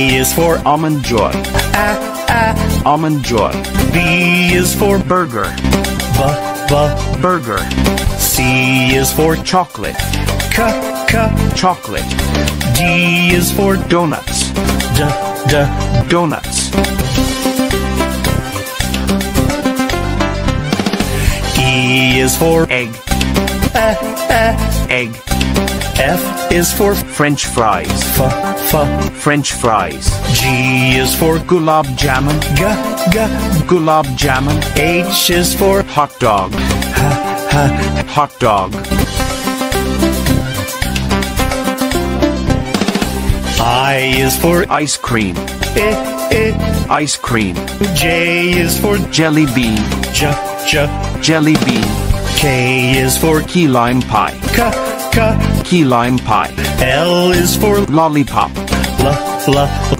A is for almond joy. Almond joy. B is for burger. Burger. C is for chocolate. Chocolate. D is for donuts. Donuts. E is for egg. Egg. F is for French fries. French fries. G is for gulab jamun. Gulab jamun. H is for hot dog. Hot dog. I is for ice cream. Ice cream. J is for jelly bean. Jelly bean. K is for key lime pie. Key lime pie. L is for lollipop.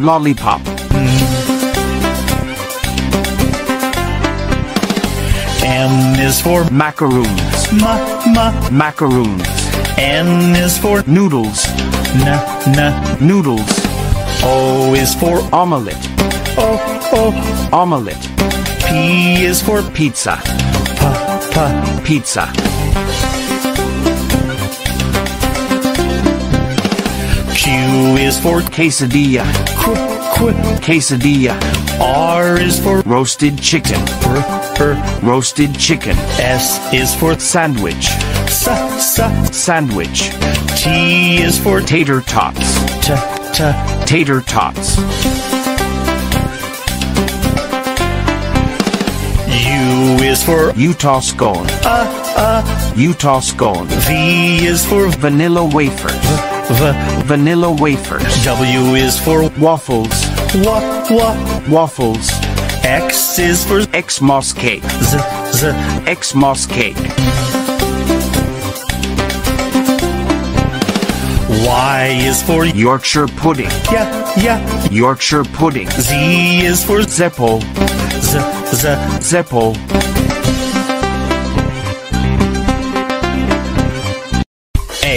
Lollipop. M is for macaroons. Macaroons. N is for noodles. Noodles. O is for omelette. Omelette. P is for pizza. Pizza. Q is for quesadilla. Quesadilla. R is for roasted chicken. Roasted chicken. S is for sandwich. Sandwich. T is for tater tots. Tater tots. U is for Utah scone. Utah scone. V is for vanilla wafer. Vanilla wafer. W is for waffles. Waffles. X is for Xmas cake. Xmas cake. Y is for Yorkshire pudding. Yorkshire pudding. Z is for Zeppel. Zeppel. A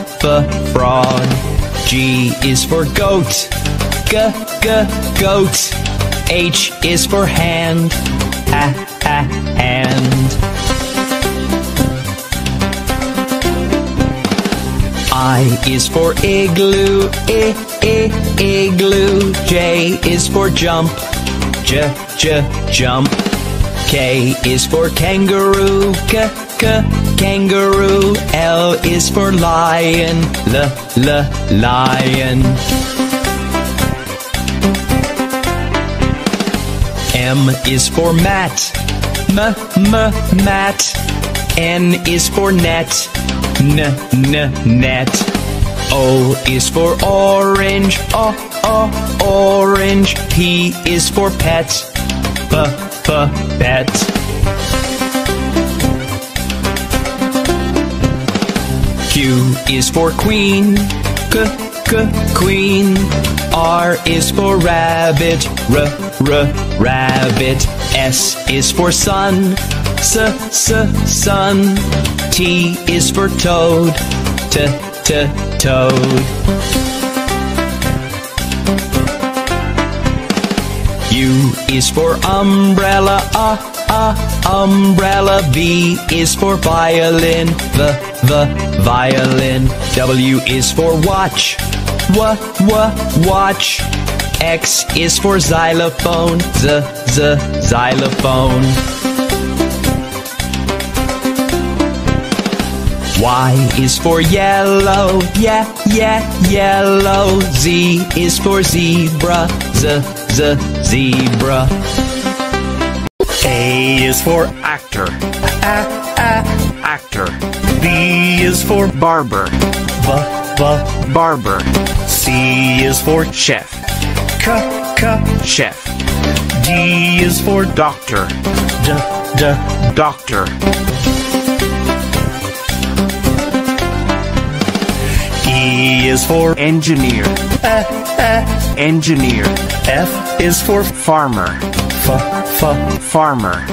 Frog. G is for goat. Goat. H is for hand. Hand. I is for igloo. Igloo. J is for jump. Jump. K is for kangaroo. Kangaroo. L is for lion. Lion. M is for mat. Mat. N is for net. Net. O is for orange. Orange. P is for pet. Pet. Q is for queen. Queen. R is for rabbit. Rabbit. S is for sun. Sun. T is for toad. Toad. U is for umbrella. Umbrella. V is for violin. Violin. W is for watch. Watch. X is for xylophone. Xylophone. Y is for yellow. Yellow. Z is for zebra. Zebra. A is for actor. Actor. B is for barber. Barber. C is for chef. chef. D is for doctor. Doctor. E is for engineer. Engineer. F is for farmer. Farmer.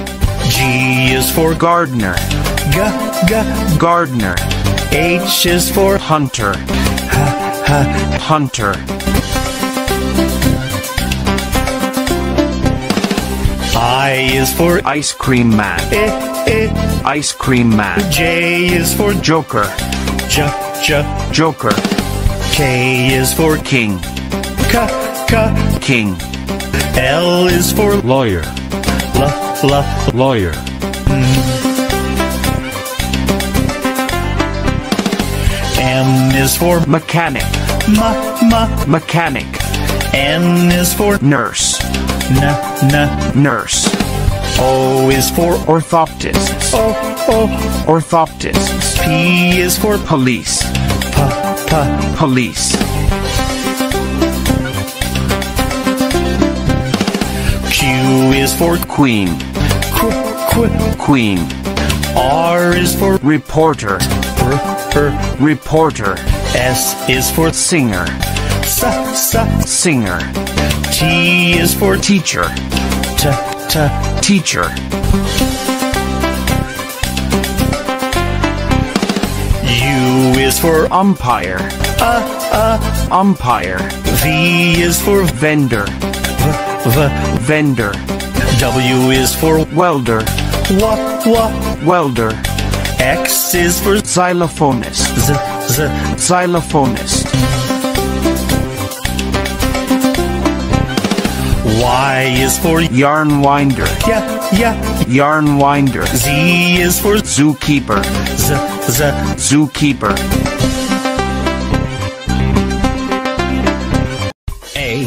G is for gardener. Gardener. H is for hunter. Hunter. I is for ice cream man. Ice cream man. J is for joker. Joker. K is for king. King. L is for lawyer. Lawyer. M is for mechanic. Mechanic. N is for nurse. Nurse. O is for orthoptist. Orthoptist. P is for police. Police. Q is for queen. Queen. R is for reporter. Reporter. S is for singer. Singer. T is for teacher. Teacher. U is for umpire. Umpire. V is for vendor. Vendor. W is for welder. Welder. X is for xylophonist. Xylophonist. Y is for yarn winder. Yarn winder. Z is for zookeeper. Zookeeper. A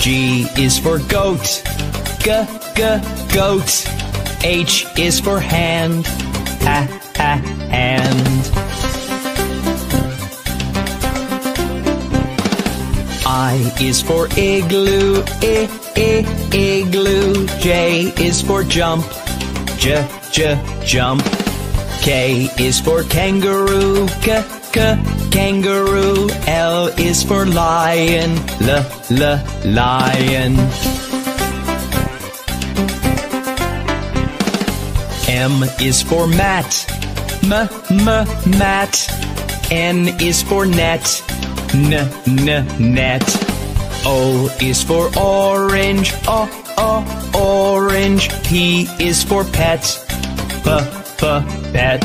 G is for goat. Goat. H is for hand. Hand. I is for igloo. Igloo. J is for jump. Jump. K is for kangaroo. Kangaroo. L is for lion. Lion. M is for mat. Mat. N is for net. Net. O is for orange. Orange. P is for pet. Pet.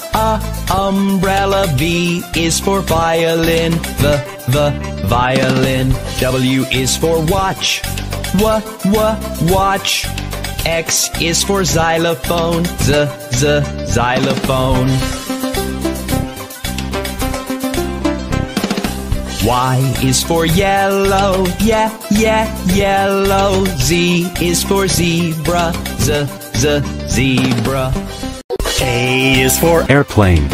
Umbrella. V is for violin. Violin. W is for watch. Watch. X is for xylophone. Xylophone. Y is for yellow. Yellow. Z is for zebra. Zebra. A is for airplane.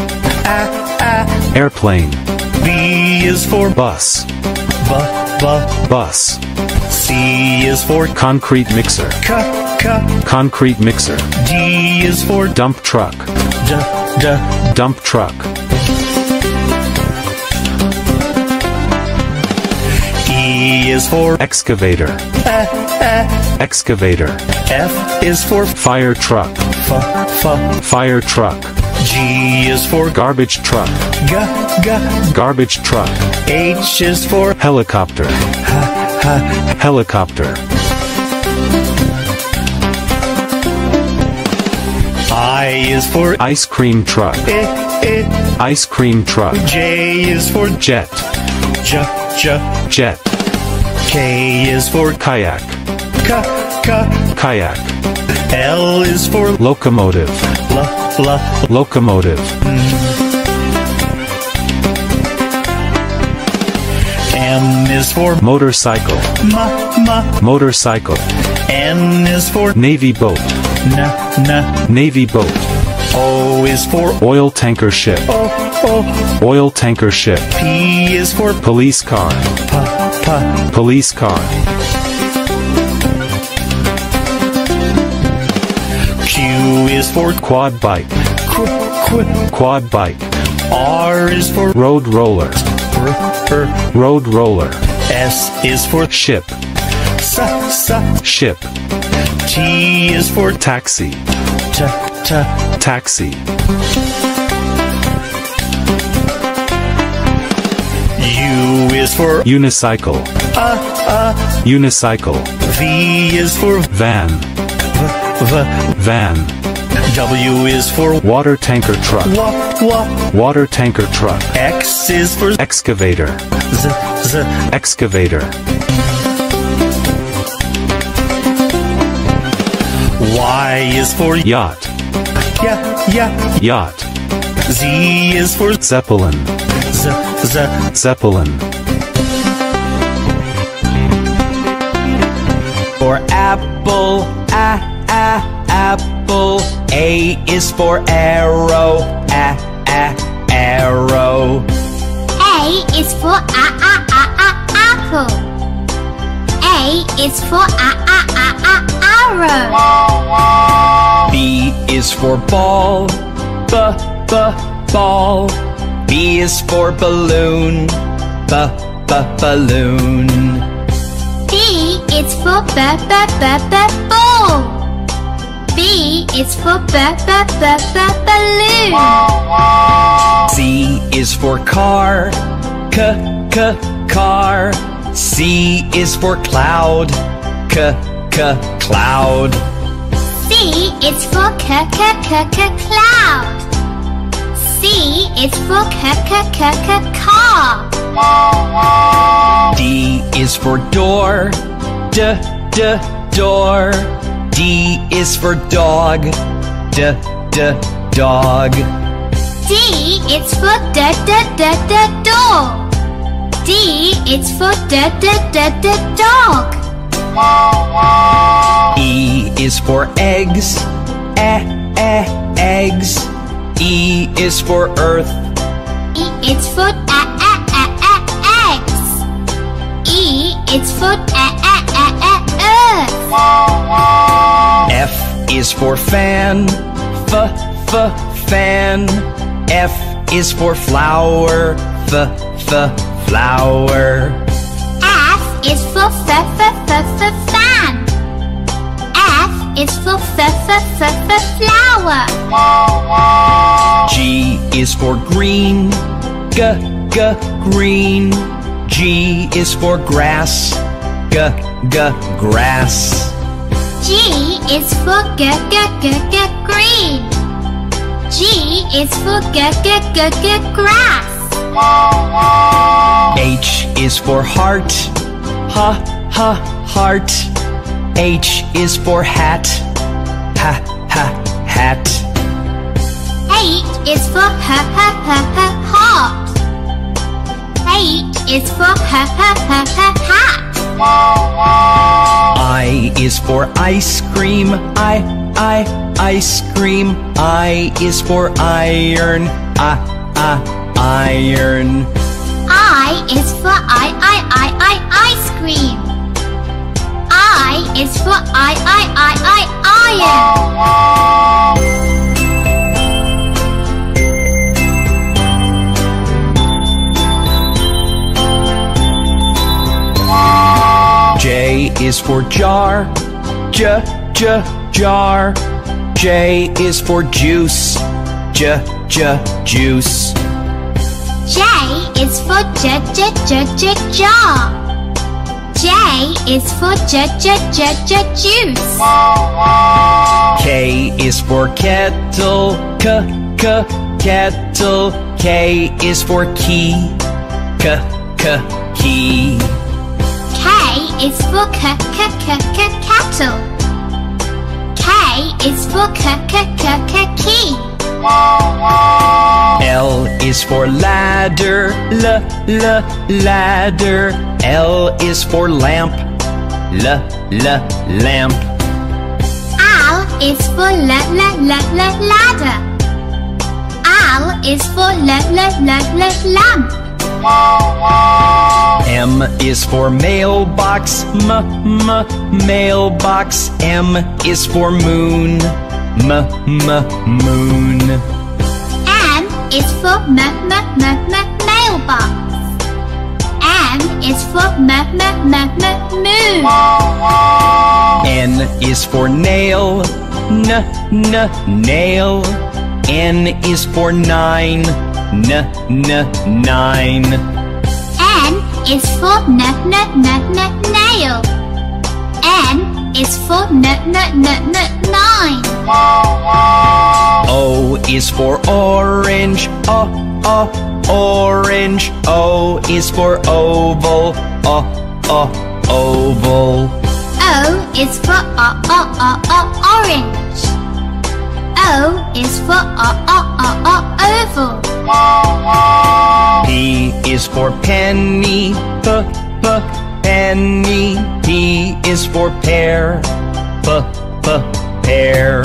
Airplane. B is for bus. Bus. C is for concrete mixer. Concrete mixer. D is for dump truck. Dump truck. E E is for excavator. Excavator. F is for fire truck. Fire truck. G is for garbage truck. Garbage truck. H is for helicopter. Helicopter. I is for ice cream truck. Ice cream truck. J is for jet. Jet. K is for kayak. Kayak. L is for locomotive. Locomotive. M is for motorcycle. Motorcycle. N is for navy boat. Navy boat. O is for oil tanker ship. Oil tanker ship. P is for police car. Police car. Q is for quad bike. Quad bike. R is for road roller. Road roller. S is for ship. Ship. T is for taxi. Taxi. U is for unicycle. Unicycle. V is for van. Van. W is for water tanker truck. Water tanker truck. X is for excavator. Excavator. Y is for yacht. Yacht. Z is for zeppelin. Zeppelin. For apple, apple. A is for arrow, arrow. A is for apple. A is for arrow. B is for ball, ball. B is for balloon, balloon. B is for ball. B is for balloon. C is for car, car. C is for cloud, cloud. C is for cloud. C is for car. D is for door, door. D is for dog, dog. D is for door. D is for dog. E is for eggs, eggs. E is for earth. E is for eggs. E is for earth. F is for fan, fan. F is for flower, flower. F is for fan. It's for flower. G is for green, green. G is for grass, grass. G is for green. G is for grass. H is for heart, heart. H is for hat, hat. H is for heart. H is for hat. I is for ice cream, ice cream. I is for iron, iron. I is for ice cream. I is for iron. is for jar, j, j, jar. J is for juice, j, j, juice. J is for j, j, j, j, jar. J is for j, j, j, j, juice. K is for kettle, k, k, kettle. K is for key, k, k, key. K is for k, k, k, k, cattle. K is for k, k, k, k, key. L is for ladder, l, l, ladder. L is for lamp, l, l, lamp. L is for l, l, l, l, ladder. L is for l, l, l, l, lamp. M is for mailbox, m, m, mailbox. M is for moon, m, m, moon. M is for m, m, m, m, mailbox. M is for m, m, m, m, moon. N is for nail, n, n, nail. N is for nine, n, n, nine. N is for n, n, n, n, nail. N is for nine. O is for orange, o, o, orange. O is for oval, o, o, oval. O is for o, o, o, o, orange. O is for o, o, o, o, oval. P is for penny, p, p, penny. P is for pear, p, p, pear.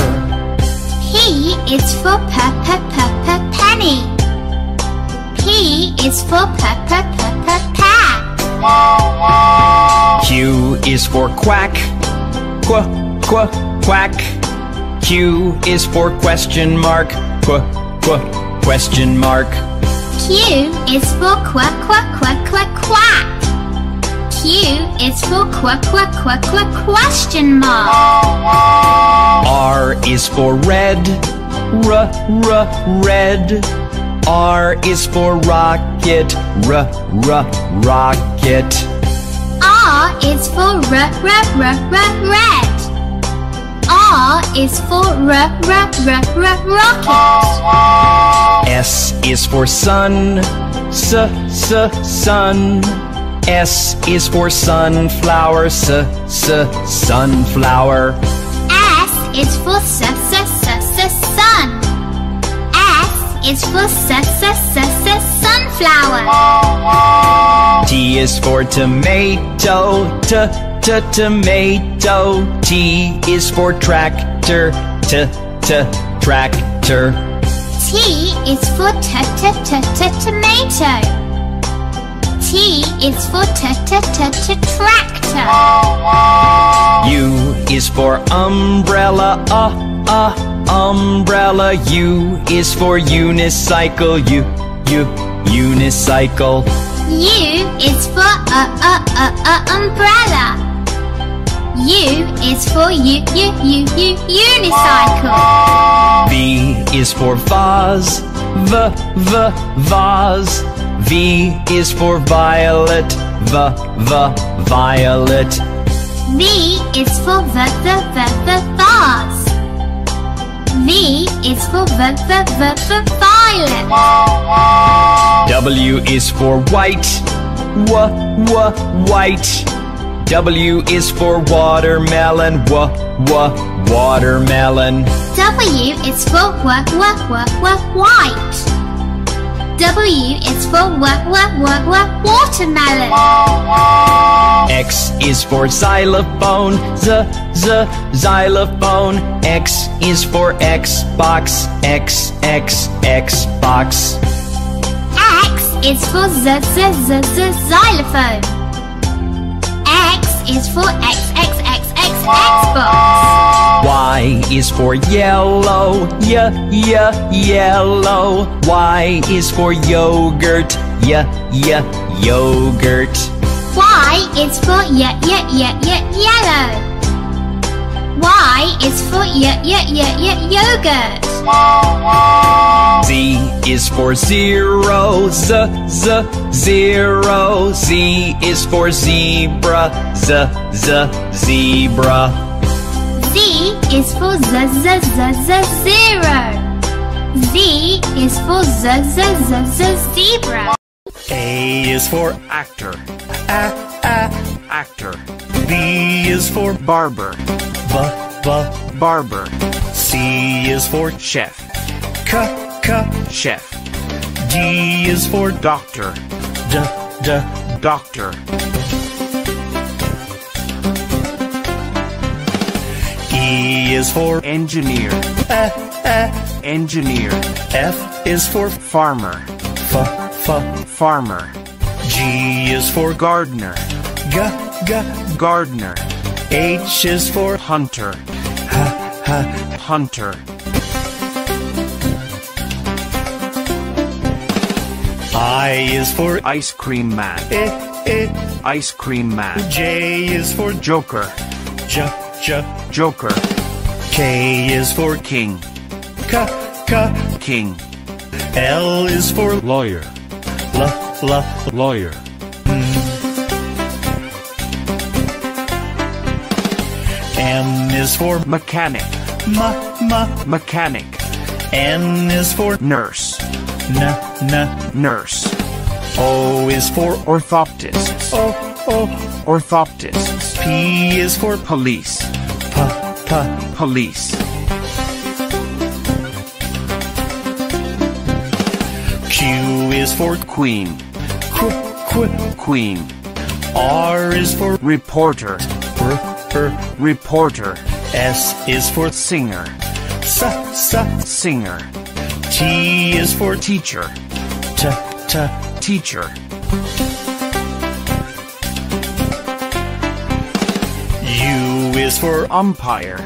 P is for p, p, p, p, penny. P is for p, p, p, p, pear. Q is for quack, qu, qu, quack. Q is for question mark, qu, qu, question mark. Q is for qu, qu, qu, qu, quack. Q is for qu, qu, qu, qu, question mark. R is for red, r, r, red. R is for rocket, r, r, rocket. R is for r, r, r, r, red. R is for r, r, r, r, rocket. S is for sun, s, s, sun. S is for sunflower, s, s, sunflower. S is for s, s, s, s, sun. S is for s, s, s, s, sunflower. T is for tomato, t, t, tomato. T is for tractor, t, t, tractor. T is for t, t, t, t, tomato. T is for t-t-t-t-tractor. U is for umbrella, umbrella. U is for unicycle, u, u, unicycle. U is for umbrella. U is for unicycle. V is for vase, v, v, vase. V is for violet, v, v, violet. V is for v, v, v, v, vase. V is for v, v, v, v, violet. W is for white, w, w, white. W is for watermelon, w, w, watermelon. W is for w, w, w, w, white. W is for watermelon. X is for xylophone, z, z, xylophone. X is for Xbox, x, x, Xbox. X is for z, z, z, z, xylophone. X is for x, Xbox. Y is for yellow, y, y, yellow. Y is for yogurt, y, y, yogurt. Y is for yellow. Y is for yogurt. Z is for zero, zero. Z is for zebra, zebra. Z is for zero. Z is for zebra. A is for actor, actor. B is for barber, barber. C is for chef, chef. D is for doctor, doctor. E is for engineer, engineer. F is for farmer, farmer. G is for gardener, gardener. H is for hunter, hunter. I is for ice cream man, ice cream man. J is for joker, joker. K is for king, king. L is for lawyer, lawyer. M is for mechanic, mechanic. N is for nurse, nurse. O is for orthoptist, orthoptist. P is for police, police. Q is for queen, queen. R is for reporter, reporter. S is for singer, singer. T is for teacher, teacher. U is for umpire,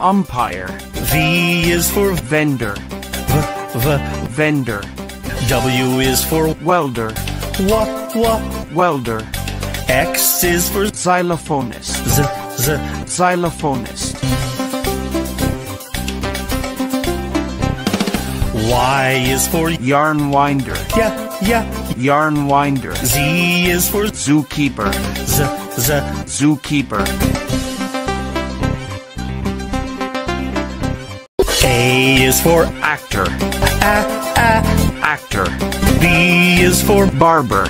umpire. V is for vendor, vendor. W is for welder, welder. X is for xylophonist, xylophonist. Y is for yarn winder, yarn winder. Z is for zookeeper, zookeeper. A is for actor, actor. B is for barber,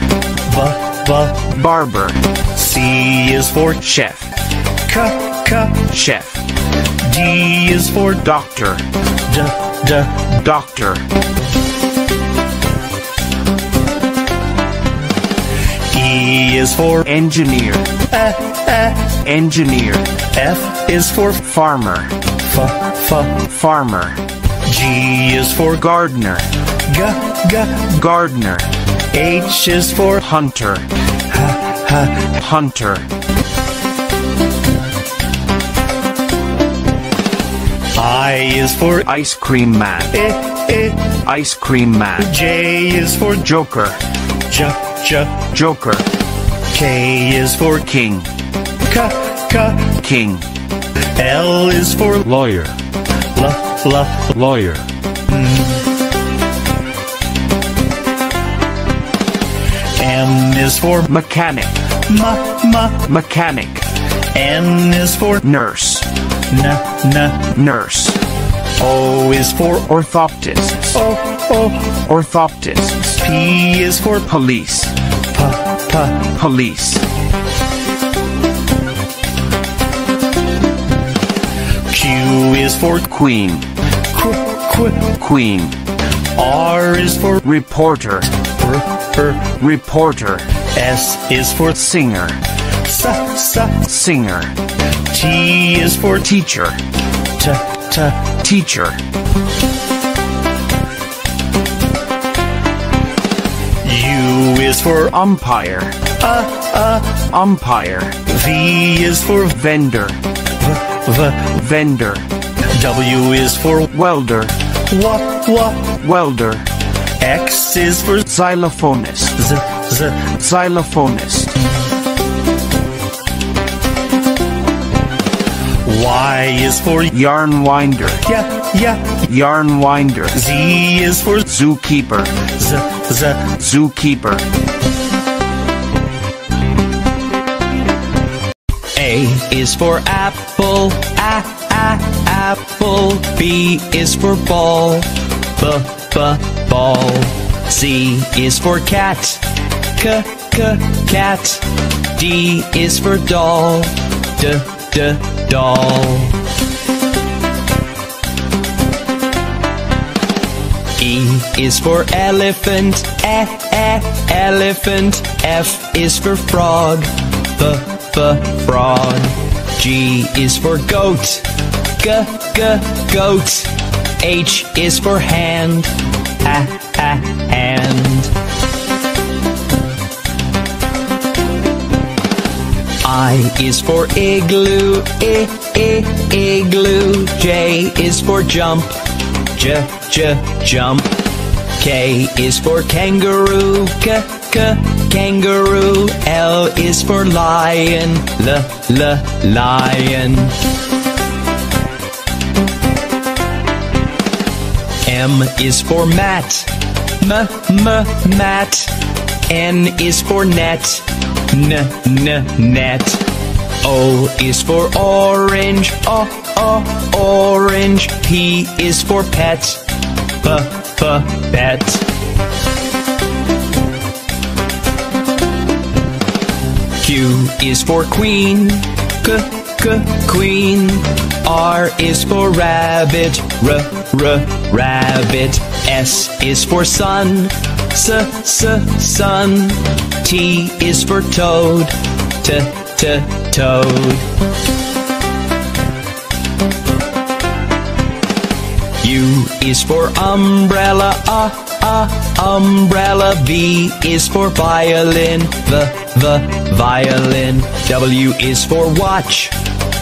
barber. C is for chef, chef. D is for doctor, doctor. E is for engineer, engineer. F is for farmer, farmer. G is for gardener, gardener. H is for hunter, hunter. I is for ice cream man, ice cream man. J is for joker, joker. K is for king, king. L is for lawyer, lawyer. M is for mechanic, mechanic. N is for nurse, nurse. O is for orthoptist, orthoptist. P is for police, police. Q is for queen, queen. R is for reporter, reporter. S is for singer, singer. T is for teacher, teacher. U is for umpire, umpire. V is for vendor, vendor. W is for welder, welder. X is for xylophonist, the xylophonist. Y is for yarn winder. Yeah, yeah. Yarn winder. Z is for zookeeper. Z, z, zookeeper. A is for apple. A, apple. B is for ball. B, b, ball. C is for cat. C, c, cat. D is for doll. D, d, doll. E is for elephant. E, e, elephant. F is for frog. F, f, frog. G is for goat. G, g, goat. H is for hand. A, a, hand. I is for igloo, I, igloo. J is for jump, j, j, jump. K is for kangaroo, k, k, kangaroo. L is for lion, l, l, lion. M is for mat, m, m, mat. N is for net, n, n, net. O is for orange, o, o, orange. P is for pet, p, p, pet. Q is for queen, k, k, queen. R is for rabbit, r, r, rabbit. S is for sun, s, s, sun. T is for toad, t, t, toad. U is for umbrella, umbrella. V is for violin, v, v, violin. W is for watch,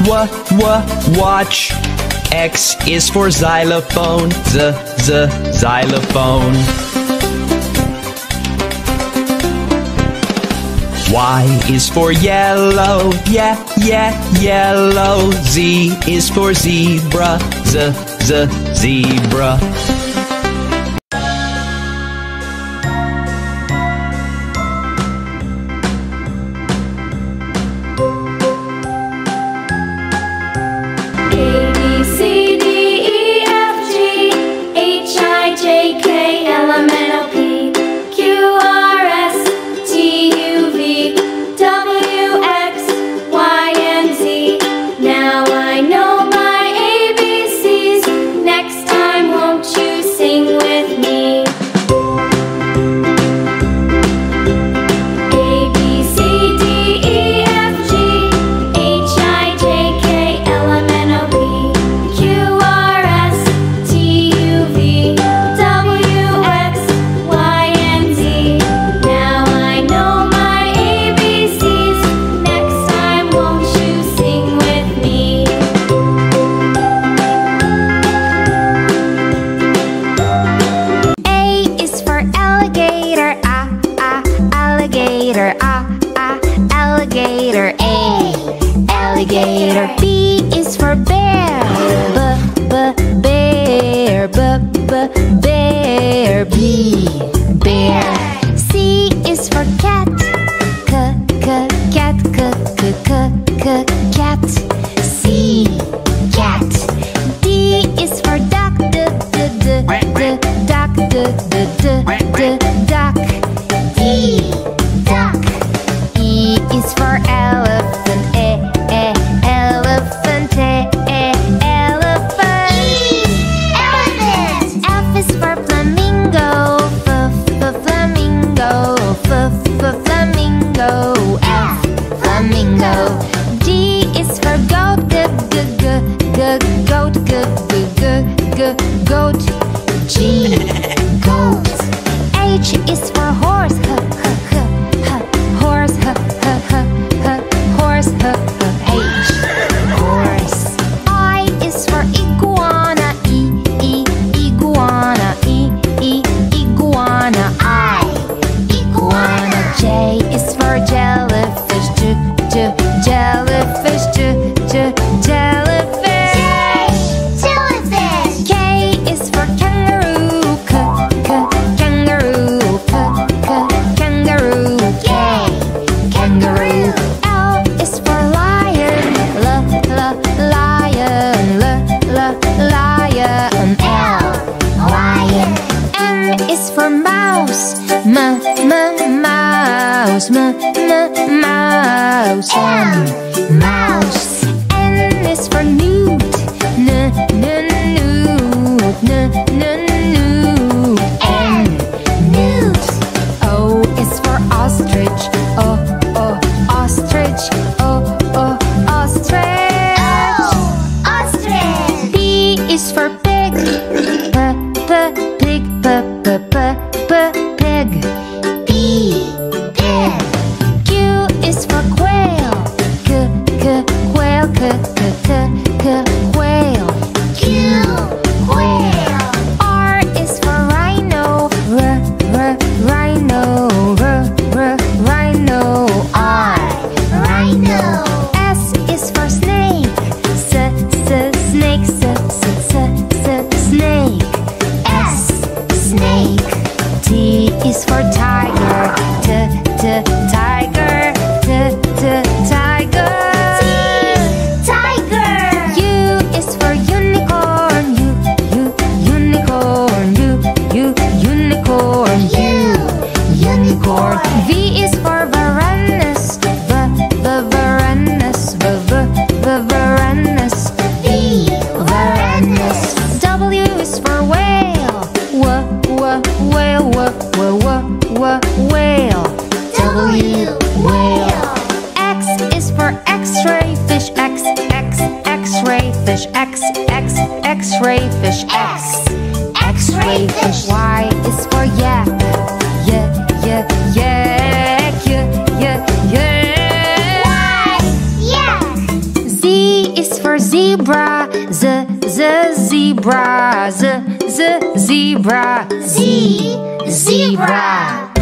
w, w, watch. X is for xylophone, z, z, xylophone. Y is for yellow, yeah, yeah, yellow. Z is for zebra, z, z, zebra. F is for flamingo. fish X, X, X-ray fish X, X-ray fish Y is for yak, yak, yak, yak, yak, yak, yak. Y, yak. Z is for zebra, Z, Z, zebra, Z, Z, zebra, Z, zebra.